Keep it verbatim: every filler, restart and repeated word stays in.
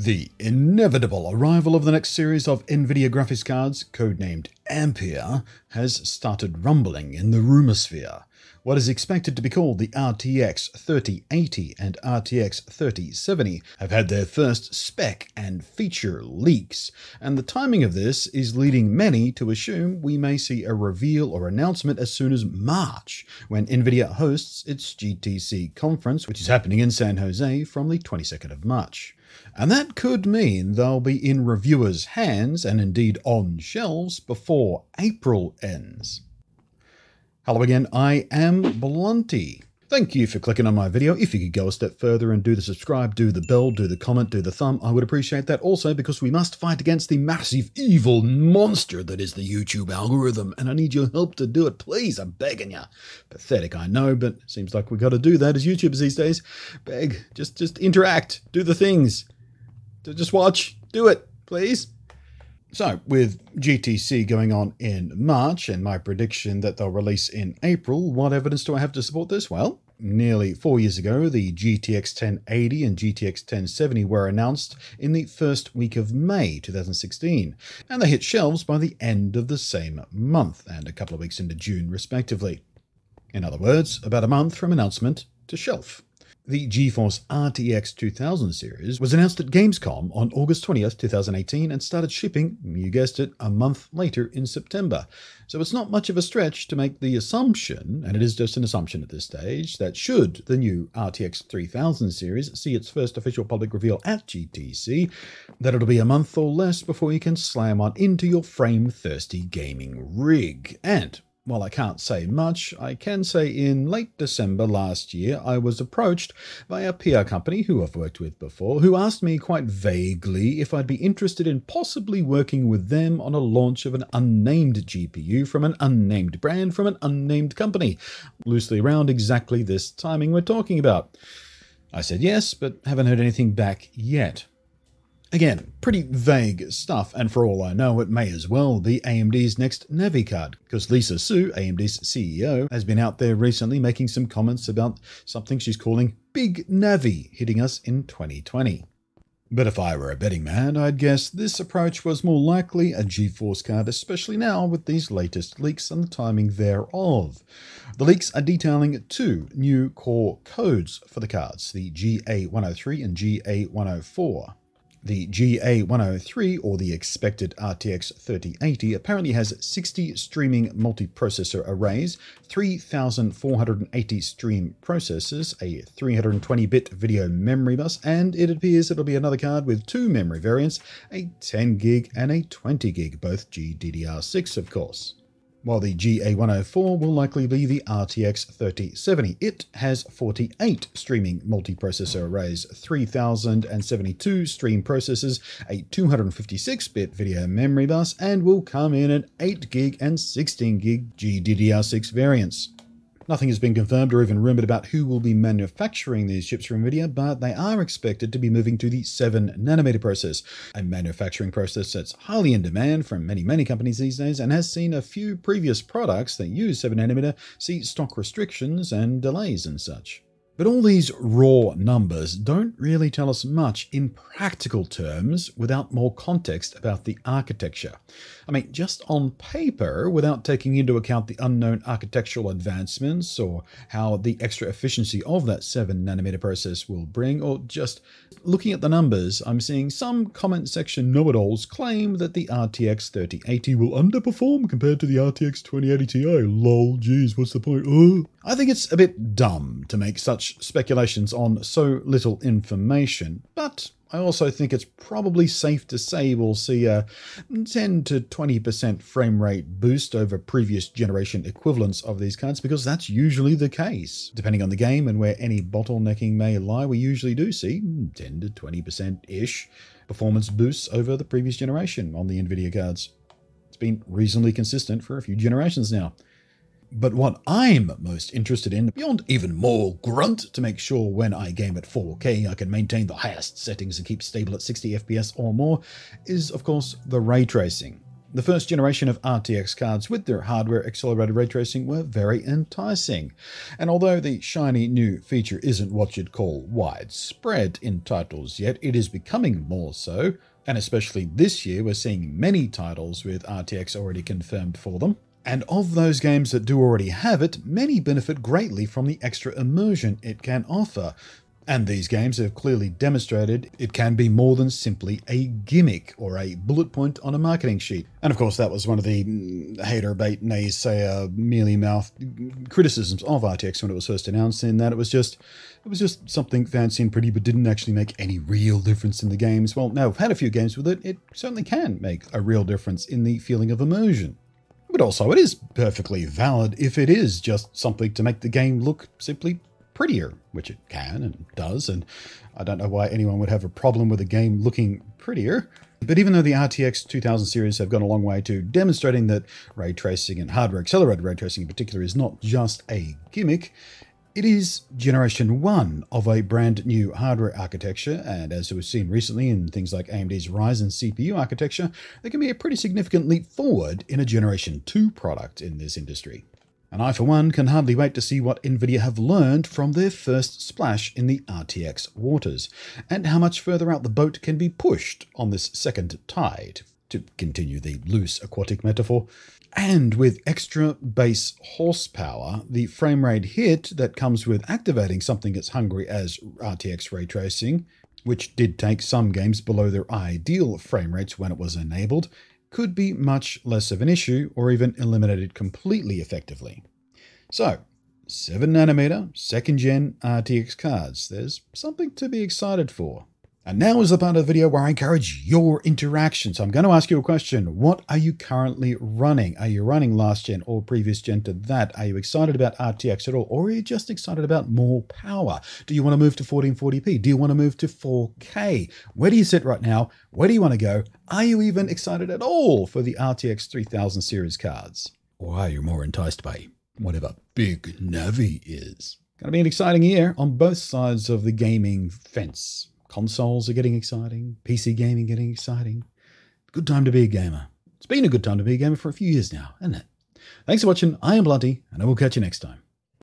The inevitable arrival of the next series of Nvidia graphics cards, codenamed Ampere, has started rumbling in the rumor sphere. What is expected to be called the R T X thirty eighty and R T X thirty seventy have had their first spec and feature leaks, and the timing of this is leading many to assume we may see a reveal or announcement as soon as March, when Nvidia hosts its G T C conference, which is happening in San Jose from the twenty-second of March. And that could mean they'll be in reviewers' hands, and indeed on shelves, before April ends. Hello again, I am Blunty. Thank you for clicking on my video. If you could go a step further and do the subscribe, do the bell, do the comment, do the thumb, I would appreciate that also, because we must fight against the massive evil monster that is the YouTube algorithm, and I need your help to do it, please, I'm begging you. Pathetic, I know, but it seems like we got to do that as YouTubers these days. Beg, just, just interact, do the things, just watch, do it, please. So, with G T C going on in March and my prediction that they'll release in April, what evidence do I have to support this? Well, nearly four years ago, the G T X ten eighty and G T X ten seventy were announced in the first week of May two thousand sixteen, and they hit shelves by the end of the same month and a couple of weeks into June, respectively. In other words, about a month from announcement to shelf. The GeForce R T X two thousand series was announced at Gamescom on August twentieth two thousand eighteen and started shipping, you guessed it, a month later in September. So it's not much of a stretch to make the assumption, and it is just an assumption at this stage, that should the new R T X three thousand series see its first official public reveal at G T C, that it'll be a month or less before you can slam on into your frame-thirsty gaming rig. And while I can't say much, I can say in late December last year, I was approached by a P R company who I've worked with before, who asked me quite vaguely if I'd be interested in possibly working with them on a launch of an unnamed G P U from an unnamed brand from an unnamed company, loosely around exactly this timing we're talking about. I said yes, but haven't heard anything back yet. Again, pretty vague stuff, and for all I know, it may as well be A M D's next Navi card, because Lisa Su, A M D's C E O, has been out there recently making some comments about something she's calling Big Navi hitting us in twenty twenty. But if I were a betting man, I'd guess this approach was more likely a GeForce card, especially now with these latest leaks and the timing thereof. The leaks are detailing two new core codes for the cards, the G A one oh three and G A one oh four. The G A one oh three, or the expected R T X thirty eighty, apparently has sixty streaming multiprocessor arrays, three thousand four hundred eighty stream processors, a three hundred twenty bit video memory bus, and it appears it'll be another card with two memory variants, a ten gig and a twenty gig, both G D D R six, of course. While the G A one oh four will likely be the R T X thirty seventy, it has forty-eight streaming multiprocessor arrays, three thousand seventy-two stream processors, a two hundred fifty-six bit video memory bus, and will come in at eight gig and sixteen gig G D D R six variants. Nothing has been confirmed or even rumored about who will be manufacturing these chips for Nvidia, but they are expected to be moving to the seven nanometer process, a manufacturing process that's highly in demand from many, many companies these days and has seen a few previous products that use seven nanometer see stock restrictions and delays and such. But all these raw numbers don't really tell us much in practical terms without more context about the architecture. I mean, just on paper, without taking into account the unknown architectural advancements or how the extra efficiency of that seven nanometer process will bring, or just looking at the numbers, I'm seeing some comment section know-it-alls claim that the R T X thirty eighty will underperform compared to the R T X twenty eighty T I. Lol, geez, what's the point? Uh. I think it's a bit dumb to make such speculations on so little information, but I also think it's probably safe to say we'll see a ten to twenty percent frame rate boost over previous generation equivalents of these cards, because that's usually the case. Depending on the game and where any bottlenecking may lie, we usually do see ten to twenty percent-ish performance boosts over the previous generation on the Nvidia cards. It's been reasonably consistent for a few generations now. But what I'm most interested in, beyond even more grunt to make sure when I game at four K I can maintain the highest settings and keep stable at sixty F P S or more, is of course the ray tracing. The first generation of R T X cards with their hardware accelerated ray tracing were very enticing, and although the shiny new feature isn't what you'd call widespread in titles yet, it is becoming more so, and especially this year we're seeing many titles with R T X already confirmed for them. And of those games that do already have it, many benefit greatly from the extra immersion it can offer. And these games have clearly demonstrated it can be more than simply a gimmick or a bullet point on a marketing sheet. And of course, that was one of the hater, bait, naysayer, mealy mouth criticisms of R T X when it was first announced, in that it was just it was just something fancy and pretty but didn't actually make any real difference in the games. Well, now we've had a few games with it, it certainly can make a real difference in the feeling of immersion. But also, it is perfectly valid if it is just something to make the game look simply prettier, which it can and does, and I don't know why anyone would have a problem with a game looking prettier. But even though the R T X two thousand series have gone a long way to demonstrating that ray tracing and hardware accelerated ray tracing in particular is not just a gimmick, it is generation one of a brand new hardware architecture, and as we've seen recently in things like A M D's Ryzen C P U architecture, there can be a pretty significant leap forward in a generation two product in this industry. And I, for one, can hardly wait to see what Nvidia have learned from their first splash in the R T X waters, and how much further out the boat can be pushed on this second tide, to continue the loose aquatic metaphor. And with extra base horsepower, the frame rate hit that comes with activating something as hungry as R T X ray tracing, which did take some games below their ideal frame rates when it was enabled, could be much less of an issue, or even eliminated completely effectively. So, seven nanometer second gen R T X cards, there's something to be excited for. And now is the part of the video where I encourage your interaction. So I'm going to ask you a question. What are you currently running? Are you running last gen or previous gen to that? Are you excited about R T X at all? Or are you just excited about more power? Do you want to move to fourteen forty p? Do you want to move to four K? Where do you sit right now? Where do you want to go? Are you even excited at all for the R T X three thousand series cards? Or are you more enticed by whatever Big Navi is? Going to be an exciting year on both sides of the gaming fence. Consoles are getting exciting, P C gaming getting exciting. Good time to be a gamer. It's been a good time to be a gamer for a few years now, hasn't it? Thanks for watching. I am Blunty, and I will catch you next time.